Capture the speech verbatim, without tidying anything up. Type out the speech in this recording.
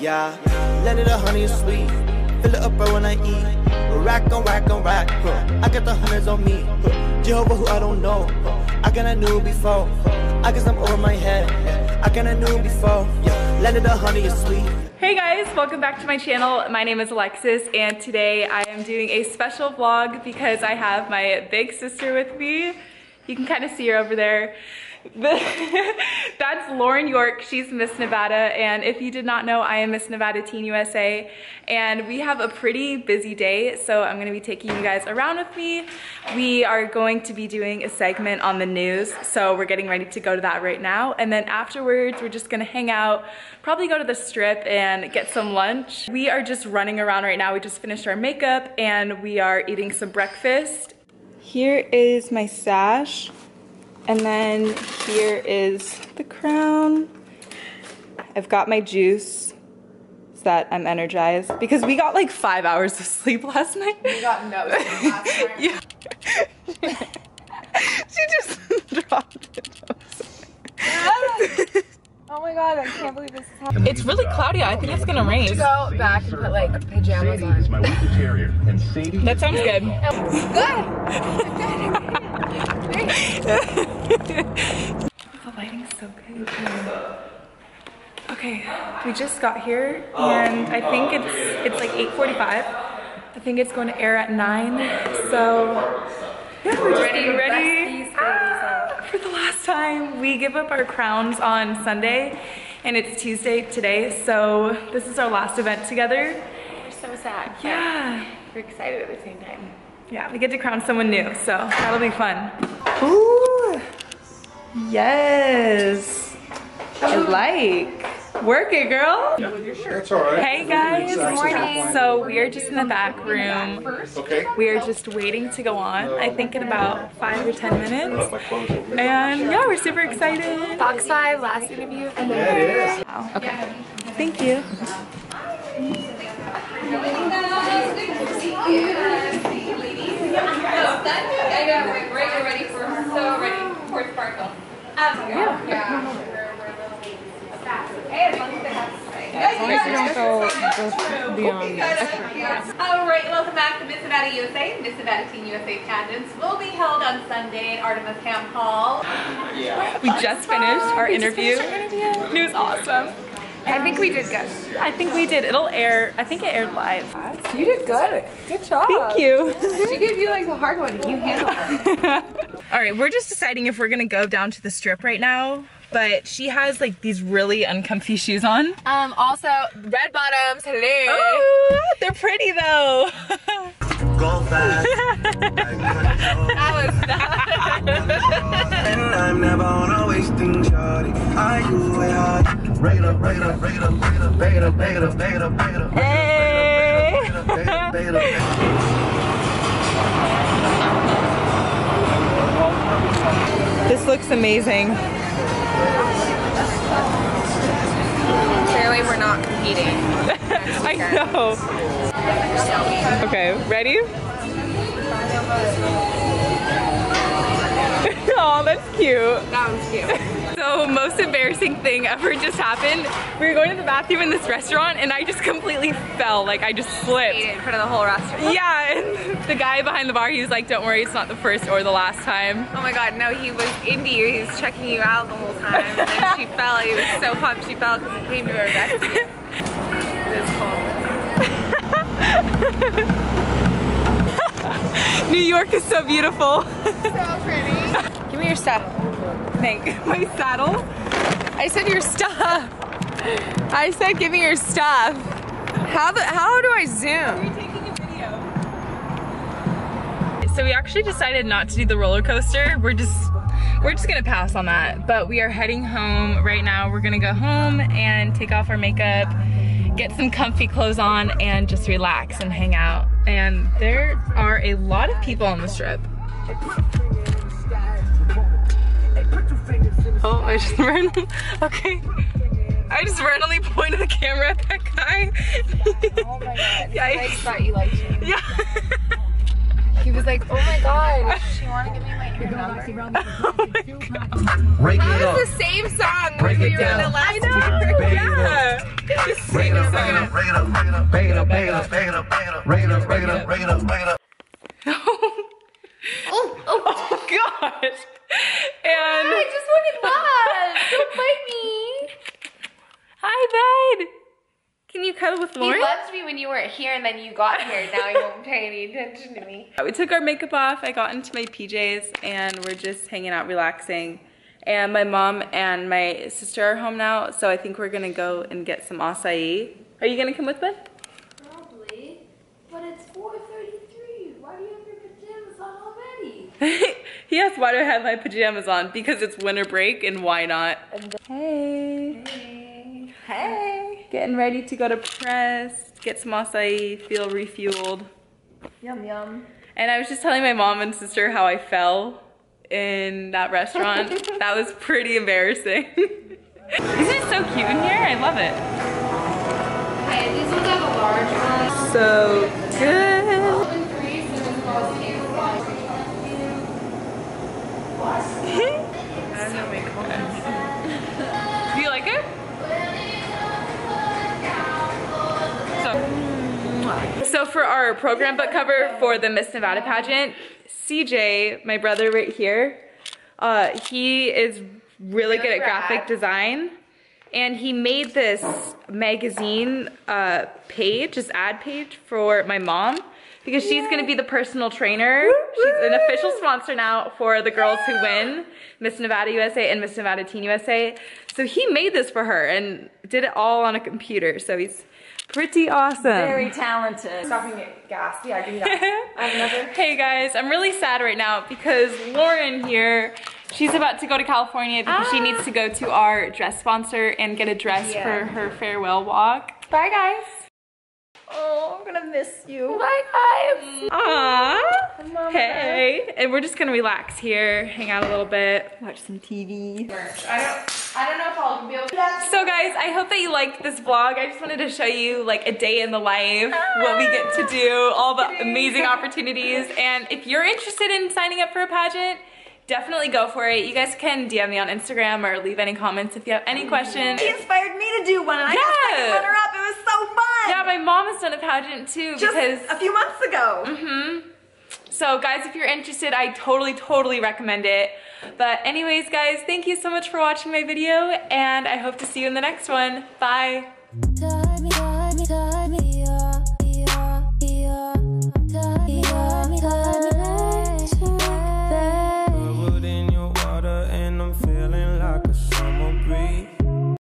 yeah. Let it a honey sweet, fill it up right when I eat. Rack on rack on rack, huh. I got the hundreds on me. Huh. Jehovah, who I don't know. Huh. I kinda knew before. Huh. I guess I'm over my head. Huh. I kinda knew before. Yeah. Let it a honey sweet. Hey guys, welcome back to my channel. My name is Alexis, and today I am doing a special vlog because I have my big sister with me. You can kind of see her over there. That's Lauren York. She's Miss Nevada, and if you did not know, I am Miss Nevada Teen U S A, and we have a pretty busy day, so I'm going to be taking you guys around with me. We are going to be doing a segment on the news, so we're getting ready to go to that right now, and then afterwards we're just going to hang out, probably go to the strip and get some lunch. We are just running around right now. We just finished our makeup and we are eating some breakfast. Here is my sash. And then here is the crown. I've got my juice so that I'm energized because we got like five hours of sleep last night. We got no sleep last night. Yeah. She just dropped it. Yes. Oh my god, I can't believe this is happening. It's really cloudy. I think it's gonna rain. Go back and put like pajamas on. Sadie is my winter terrier, and Sadie. That sounds good. Good. Good. The lighting's so good. Okay, we just got here and I think it's it's like eight forty-five. I think it's going to air at nine. So yeah, we're ready, ready, ready. Ah, for the last time. We give up our crowns on Sunday and it's Tuesday today. So this is our last event together. We're so sad. Yeah. We're excited at the same time. Yeah, we get to crown someone new, so that'll be fun. Ooh, yes, I like. Work it, girl. Yeah. That's all right. Hey guys, good morning. So we are just in the back room. Okay. We are just waiting to go on. I think in about five or ten minutes. And yeah, we're super excited. Fox Five, last interview. Yeah, it is. Wow. Okay. Thank you. Thank you. I got right, right, ready for so ready for sparkle. Um, yeah. Yeah. Beyond. All right, welcome back to Miss Nevada U S A. Miss Nevada Teen U S A pageants will be held on Sunday at Artemus Ham Hall. Yeah. We just finished our interview. It was awesome. I think we did good. I think we did. It'll air. I think it aired live. You did good. Good job. Thank you. She gave you like the hard one. You handled it. All right, we're just deciding if we're gonna go down to the strip right now. But she has like these really uncomfy shoes on. Um. Also, red bottoms. Hello. Oh, they're pretty though. Go fast. That was bad. I'm never on wasting shawty. Are you hot? Raider, raider, raider, raider, beta, beta, beta, beta, hey. Beta, beta, beta, beta. This looks amazing. Clearly we're not competing. I know. Okay, ready? Oh, that's cute. That was cute. So most embarrassing thing ever just happened. We were going to the bathroom in this restaurant and I just completely fell. Like I just slipped. In front of the whole restaurant. Yeah, and the guy behind the bar, he was like, don't worry, it's not the first or the last time. Oh my god, no, he was into you. He was checking you out the whole time. And then she fell. He was so pumped she fell because he came to her rescue. This New York is so beautiful. So pretty. Give me your stuff. My saddle? I said your stuff. I said give me your stuff. How the, how do I zoom? Are you taking a video? So we actually decided not to do the roller coaster. We're just we're just gonna pass on that. But we are heading home right now. We're gonna go home and take off our makeup, get some comfy clothes on, and just relax and hang out. And there are a lot of people on the strip. Oh, I just randomly, okay. I just randomly pointed the camera at that guy. Oh my god. Yeah, I thought you liked him. Yeah. He was like, oh my god, she wanted to give me my hair number. Oh my god. Break it up. That was the same song when we were in the last year. Yeah. Break it up, break it up, break it up, break it up, break it up, break it up, break it up, break it up, break it up, break it up, break it up. Oh, oh gosh. And I just wanted love. Don't bite me. Hi, bud. Can you cuddle with Lauren? He loved me when you weren't here and then you got here. Now he won't pay any attention to me. We took our makeup off. I got into my P Js and we're just hanging out, relaxing. And my mom and my sister are home now, so I think we're gonna go and get some acai. Are you gonna come with me? Probably, but it's four thirty-three. Why do you have your pajamas on already? Yes, why do I have my pajamas on? Because it's winter break and why not? Hey. Hey. Hey. Getting ready to go to press, get some acai, feel refueled. Yum, yum. And I was just telling my mom and sister how I fell in that restaurant. That was pretty embarrassing. This is so cute in here. I love it. Okay, these ones have a large one. So good. I don't know, make one. Do you like it? So for our program book cover for the Miss Nevada pageant, C J, my brother right here, uh, he is really good at graphic design. And he made this magazine uh, page, this ad page for my mom, because she's going to be the personal trainer. She's an official sponsor now for the girls who win Miss Nevada U S A and Miss Nevada Teen U S A. So he made this for her and did it all on a computer. So he's pretty awesome. Very talented. Stop and get gas. Yeah, give me that. I have another. Hey guys, I'm really sad right now because Lauren here, she's about to go to California because ah. she needs to go to our dress sponsor and get a dress yeah. for her farewell walk. Bye guys. Oh, I'm gonna miss you. Bye guys. Aww. Hey. And we're just gonna relax here, hang out a little bit, watch some T V. I don't I don't know if I'll be able to. So guys, I hope that you liked this vlog. I just wanted to show you like a day in the life, ah, what we get to do, all the amazing opportunities. And if you're interested in signing up for a pageant, definitely go for it. You guys can D M me on Instagram or leave any comments if you have any questions. She inspired me to do one and I yeah. just put her up. It was so fun. Yeah, my mom has done a pageant too. Just because a few months ago. Mm-hmm. So guys, if you're interested, I totally, totally recommend it. But anyways, guys, thank you so much for watching my video, and I hope to see you in the next one. Bye.